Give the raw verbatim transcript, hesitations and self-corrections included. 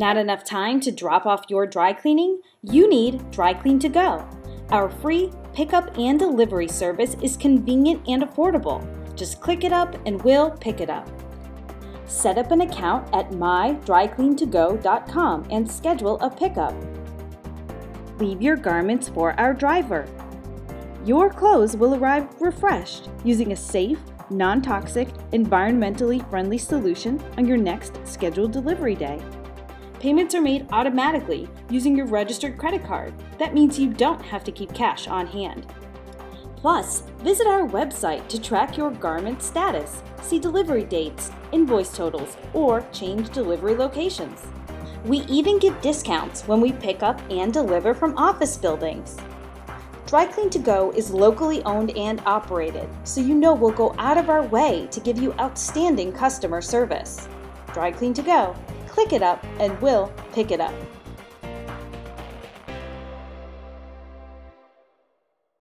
not enough time to drop off your dry cleaning? You need Dry Clean to Go. Our free pickup and delivery service is convenient and affordable. Just click it up and we'll pick it up. Set up an account at my dry clean to go dot com and schedule a pickup. Leave your garments for our driver. Your clothes will arrive refreshed using a safe, non-toxic, environmentally friendly solution on your next scheduled delivery day. Payments are made automatically using your registered credit card. That means you don't have to keep cash on hand. Plus, visit our website to track your garment status, see delivery dates, invoice totals, or change delivery locations. We even give discounts when we pick up and deliver from office buildings. Dry Clean to Go is locally owned and operated, so you know we'll go out of our way to give you outstanding customer service. Dry Clean to Go, click it up and we'll pick it up.